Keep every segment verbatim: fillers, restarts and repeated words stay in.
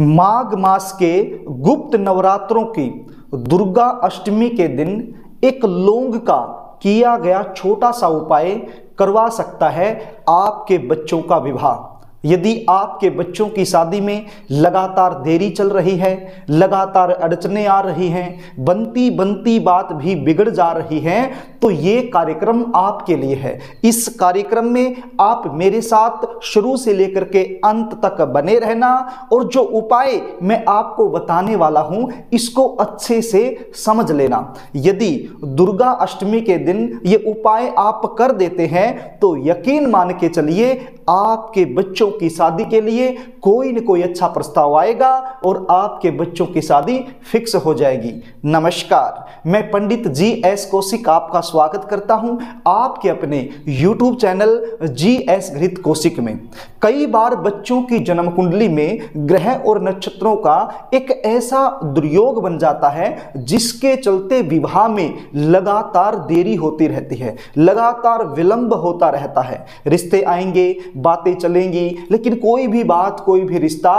माघ मास के गुप्त नवरात्रों की दुर्गा अष्टमी के दिन एक लौंग का किया गया छोटा सा उपाय करवा सकता है आपके बच्चों का विवाह। यदि आपके बच्चों की शादी में लगातार देरी चल रही है, लगातार अड़चनें आ रही हैं, बनती बनती बात भी बिगड़ जा रही है, तो ये कार्यक्रम आपके लिए है। इस कार्यक्रम में आप मेरे साथ शुरू से लेकर के अंत तक बने रहना, और जो उपाय मैं आपको बताने वाला हूँ इसको अच्छे से समझ लेना। यदि दुर्गा अष्टमी के दिन ये उपाय आप कर देते हैं तो यकीन मान के चलिए आपके बच्चों की शादी के लिए कोई न कोई अच्छा प्रस्ताव आएगा और आपके बच्चों की शादी फिक्स हो जाएगी। नमस्कार, मैं पंडित जी एस कौशिक आपका स्वागत करता हूं आपके अपने यूट्यूब चैनल जीएस घृत कौशिक में। कई बार बच्चों की जन्म कुंडली में ग्रह और नक्षत्रों का एक ऐसा दुर्योग बन जाता है जिसके चलते विवाह में लगातार देरी होती रहती है, लगातार विलंब होता रहता है। रिश्ते आएंगे, बातें चलेंगी, लेकिन कोई भी बात, कोई भी रिश्ता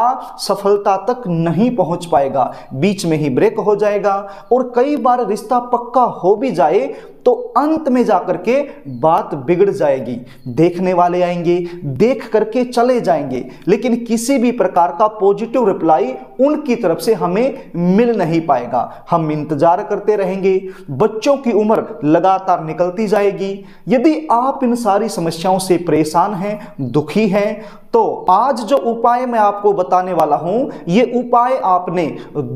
सफलता तक नहीं पहुंच पाएगा, बीच में ही ब्रेक हो जाएगा। और कई बार रिश्ता पक्का हो भी जाए तो अंत में जाकर के बात बिगड़ जाएगी। देखने वाले आएंगे, देख करके चले जाएंगे, लेकिन किसी भी प्रकार का पॉजिटिव रिप्लाई उनकी तरफ से हमें मिल नहीं पाएगा। हम इंतजार करते रहेंगे, बच्चों की उम्र लगातार निकलती जाएगी। यदि आप इन सारी समस्याओं से परेशान हैं, दुखी हैं, तो आज जो उपाय मैं आपको बताने वाला हूं ये उपाय आपने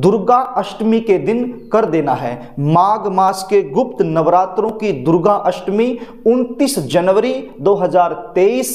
दुर्गा अष्टमी के दिन कर देना है। माघ मास के गुप्त नवरात्रों की दुर्गा अष्टमी उनतीस जनवरी दो हज़ार तेईस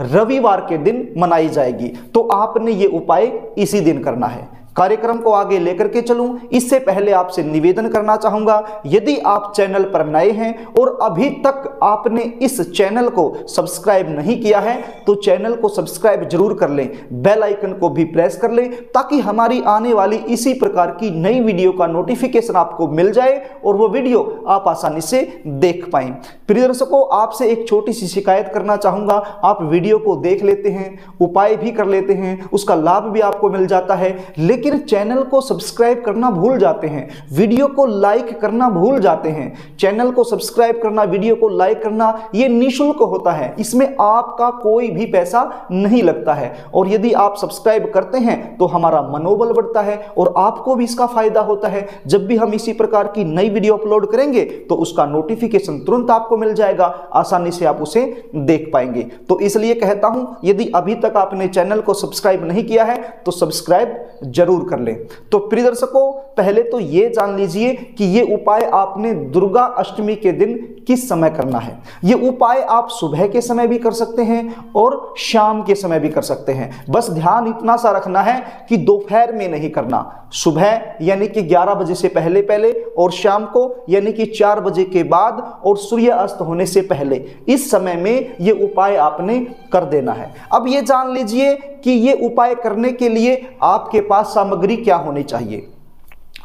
रविवार के दिन मनाई जाएगी, तो आपने ये उपाय इसी दिन करना है। कार्यक्रम को आगे लेकर के चलूं इससे पहले आपसे निवेदन करना चाहूंगा, यदि आप चैनल पर नए हैं और अभी तक आपने इस चैनल को सब्सक्राइब नहीं किया है तो चैनल को सब्सक्राइब जरूर कर लें, बेल आइकन को भी प्रेस कर लें ताकि हमारी आने वाली इसी प्रकार की नई वीडियो का नोटिफिकेशन आपको मिल जाए और वो वीडियो आप आसानी से देख पाएं। प्रिय दर्शकों, आपसे एक छोटी सी शिकायत करना चाहूंगा। आप वीडियो को देख लेते हैं, उपाय भी कर लेते हैं, उसका लाभ भी आपको मिल जाता है, लेकिन चैनल को सब्सक्राइब करना भूल जाते हैं, वीडियो को लाइक करना भूल जाते हैं। चैनल को सब्सक्राइब करना, वीडियो को लाइक करना ये निःशुल्क होता है, इसमें आपका कोई भी पैसा नहीं लगता है। और यदि आप सब्सक्राइब करते हैं तो हमारा मनोबल बढ़ता है और आपको भी इसका फायदा होता है। जब भी हम इसी प्रकार की नई वीडियो अपलोड करेंगे तो उसका नोटिफिकेशन तुरंत आपको मिल जाएगा, आसानी से आप उसे देख पाएंगे। तो इसलिए कहता हूं, यदि अभी तक आपने चैनल को सब्सक्राइब नहीं किया है तो सब्सक्राइब जरूर कर लें। तो प्रिय दर्शकों, पहले तो यह जान लीजिए कि यह उपाय आपने दुर्गा अष्टमी के दिन किस समय करना है। यह उपाय आप सुबह के समय भी कर सकते हैं और शाम के समय भी कर सकते हैं। बस ध्यान इतना सा रखना है कि दोपहर में नहीं करना, सुबह यानी कि ग्यारह बजे से पहले पहले और शाम को यानी कि चार बजे के बाद और सूर्यास्त होने से पहले, इस समय में यह उपाय आपने कर देना है। अब यह जान लीजिए कि यह उपाय करने के लिए आपके पास सामग्री क्या होनी चाहिए।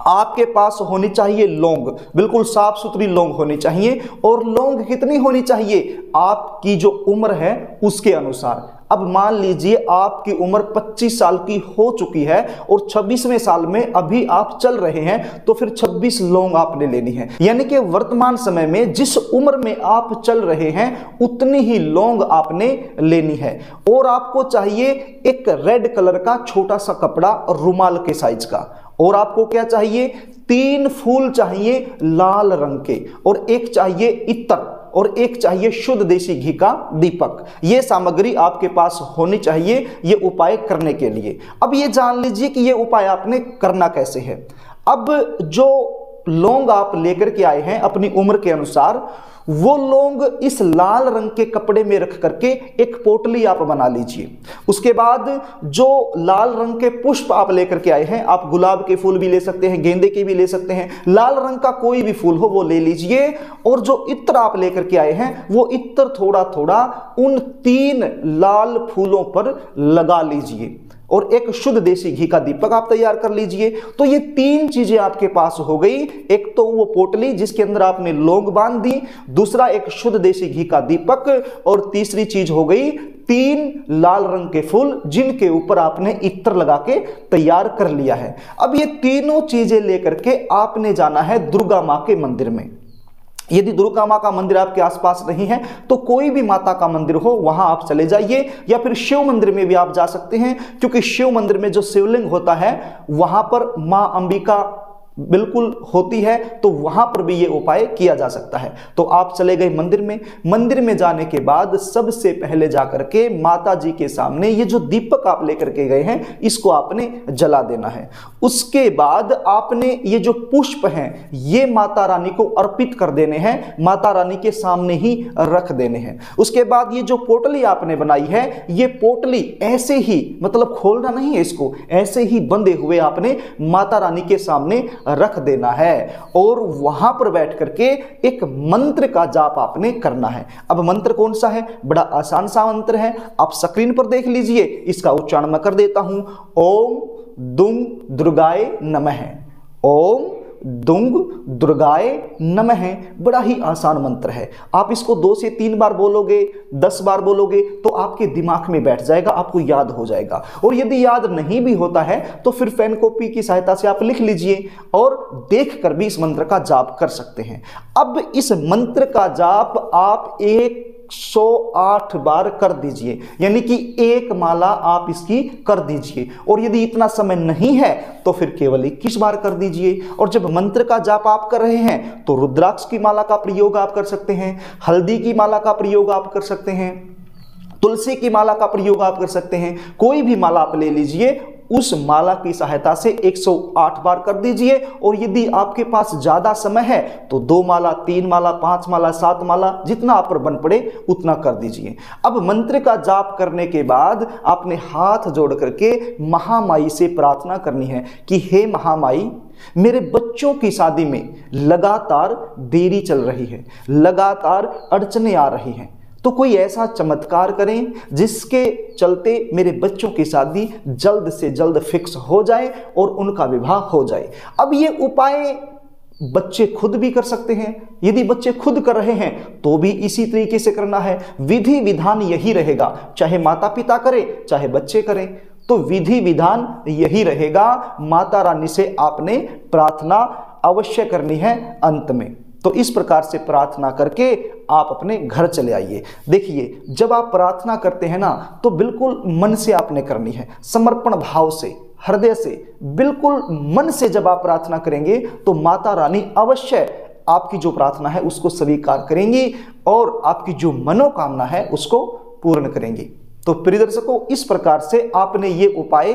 आपके पास होनी चाहिए लौंग, बिल्कुल साफ सुथरी लौंग होनी चाहिए। और लौंग कितनी होनी चाहिए? आपकी जो उम्र है उसके अनुसार। अब मान लीजिए आपकी उम्र पच्चीस साल की हो चुकी है और छब्बीसवें साल में अभी आप चल रहे हैं, तो फिर छब्बीस लौंग आपने लेनी है। यानी कि वर्तमान समय में जिस उम्र में आप चल रहे हैं उतनी ही लौंग आपने लेनी है। और आपको चाहिए एक रेड कलर का छोटा सा कपड़ा, रुमाल के साइज का। और आपको क्या चाहिए? तीन फूल चाहिए लाल रंग के, और एक चाहिए इत्र और एक चाहिए शुद्ध देसी घी का दीपक। ये सामग्री आपके पास होनी चाहिए ये उपाय करने के लिए। अब ये जान लीजिए कि ये उपाय आपने करना कैसे है। अब जो लौंग आप लेकर के आए हैं अपनी उम्र के अनुसार, वो लौंग इस लाल रंग के कपड़े में रख करके एक पोटली आप बना लीजिए। उसके बाद जो लाल रंग के पुष्प आप लेकर के आए हैं, आप गुलाब के फूल भी ले सकते हैं, गेंदे के भी ले सकते हैं, लाल रंग का कोई भी फूल हो वो ले लीजिए। और जो इत्र आप लेकर के आए हैं वो इत्र थोड़ा थोड़ा उन तीन लाल फूलों पर लगा लीजिए। और एक शुद्ध देसी घी का दीपक आप तैयार कर लीजिए। तो ये तीन चीजें आपके पास हो गई। एक तो वो पोटली जिसके अंदर आपने लौंग बांध दी, दूसरा एक शुद्ध देसी घी का दीपक, और तीसरी चीज हो गई तीन लाल रंग के फूल जिनके ऊपर आपने इत्र लगा के तैयार कर लिया है। अब ये तीनों चीजें लेकर के आपने जाना है दुर्गा माँ के मंदिर में। यदि दुर्गा माँ का मंदिर आपके आसपास नहीं है तो कोई भी माता का मंदिर हो वहां आप चले जाइए, या फिर शिव मंदिर में भी आप जा सकते हैं, क्योंकि शिव मंदिर में जो शिवलिंग होता है वहां पर माँ अंबिका बिल्कुल होती है, तो वहां पर भी ये उपाय किया जा सकता है। तो आप चले गए मंदिर में। मंदिर में जाने के बाद सबसे पहले जाकर के माता जी के सामने ये जो दीपक आप लेकर के गए हैं इसको आपने जला देना है। उसके बाद आपने ये जो पुष्प हैं ये माता रानी को अर्पित कर देने हैं, माता रानी के सामने ही रख देने हैं। उसके बाद ये जो पोटली आपने बनाई है ये पोटली ऐसे ही, मतलब खोलना नहीं है इसको, ऐसे ही बंधे हुए आपने माता रानी के सामने रख देना है और वहां पर बैठ करके एक मंत्र का जाप आपने करना है। अब मंत्र कौन सा है? बड़ा आसान सा मंत्र है, आप स्क्रीन पर देख लीजिए, इसका उच्चारण मैं कर देता हूं। ओम दुंग दुर्गाय नमः, ओम दुंग दुर्गाय नमः। बड़ा ही आसान मंत्र है, आप इसको दो से तीन बार बोलोगे, दस बार बोलोगे तो आपके दिमाग में बैठ जाएगा, आपको याद हो जाएगा। और यदि याद नहीं भी होता है तो फिर पेन कॉपी की सहायता से आप लिख लीजिए और देख कर भी इस मंत्र का जाप कर सकते हैं। अब इस मंत्र का जाप आप एक एक सौ आठ बार कर दीजिए, यानी कि एक माला आप इसकी कर दीजिए। और यदि इतना समय नहीं है तो फिर केवल इक्कीस बार कर दीजिए। और जब मंत्र का जाप आप कर रहे हैं तो रुद्राक्ष की माला का प्रयोग आप कर सकते हैं, हल्दी की माला का प्रयोग आप कर सकते हैं, तुलसी की माला का प्रयोग आप कर सकते हैं। कोई भी माला आप ले लीजिए, उस माला की सहायता से एक सौ आठ बार कर दीजिए। और यदि आपके पास ज्यादा समय है तो दो माला, तीन माला, पांच माला, सात माला, जितना आप पर बन पड़े उतना कर दीजिए। अब मंत्र का जाप करने के बाद आपने हाथ जोड़ करके महामाई से प्रार्थना करनी है कि हे महामाई, मेरे बच्चों की शादी में लगातार देरी चल रही है, लगातार अड़चने आ रही हैं, तो कोई ऐसा चमत्कार करें जिसके चलते मेरे बच्चों की शादी जल्द से जल्द फिक्स हो जाए और उनका विवाह हो जाए। अब ये उपाय बच्चे खुद भी कर सकते हैं, यदि बच्चे खुद कर रहे हैं तो भी इसी तरीके से करना है। विधि विधान यही रहेगा, चाहे माता पिता करें चाहे बच्चे करें, तो विधि विधान यही रहेगा। माता रानी से आपने प्रार्थना अवश्य करनी है अंत में। तो इस प्रकार से प्रार्थना करके आप अपने घर चले आइए। देखिए, जब आप प्रार्थना करते हैं ना तो बिल्कुल मन से आपने करनी है, समर्पण भाव से, हृदय से, बिल्कुल मन से जब आप प्रार्थना करेंगे तो माता रानी अवश्य आपकी जो प्रार्थना है उसको स्वीकार करेंगी और आपकी जो मनोकामना है उसको पूर्ण करेंगी। तो प्रिय दर्शकों, इस प्रकार से आपने ये उपाय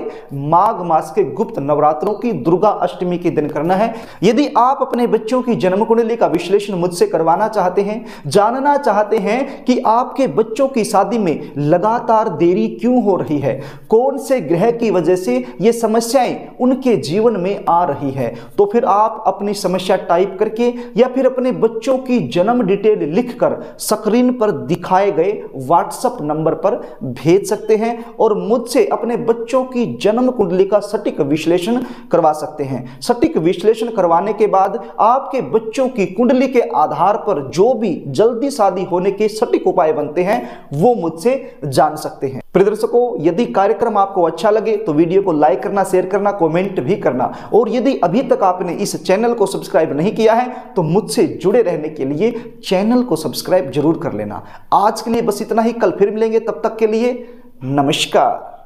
माघ मास के गुप्त नवरात्रों की दुर्गा अष्टमी के दिन करना है। यदि आप अपने बच्चों की जन्म कुंडली का विश्लेषण मुझसे करवाना चाहते हैं, जानना चाहते हैं कि आपके बच्चों की शादी में लगातार देरी क्यों हो रही है, कौन से ग्रह की वजह से ये समस्याएं उनके जीवन में आ रही है, तो फिर आप अपनी समस्या टाइप करके या फिर अपने बच्चों की जन्म डिटेल लिख कर स्क्रीन पर दिखाए गए व्हाट्सएप नंबर पर भेज सकते हैं और मुझसे अपने बच्चों की जन्म कुंडली का सटीक विश्लेषण करवा सकते हैं। सटीक विश्लेषण करवाने के बाद आपके बच्चों की कुंडली के आधार पर जो भी जल्दी शादी होने के सटीक उपाय बनते हैं वो मुझसे जान सकते हैं। प्रिय दर्शकों, यदि कार्यक्रम आपको अच्छा लगे तो वीडियो को लाइक करना, शेयर करना, कमेंट भी करना। और यदि अभी तक आपने इस चैनल को सब्सक्राइब नहीं किया है तो मुझसे जुड़े रहने के लिए चैनल को सब्सक्राइब जरूर कर लेना। आज के लिए बस इतना ही, कल फिर मिलेंगे, तब तक के लिए नमस्कार।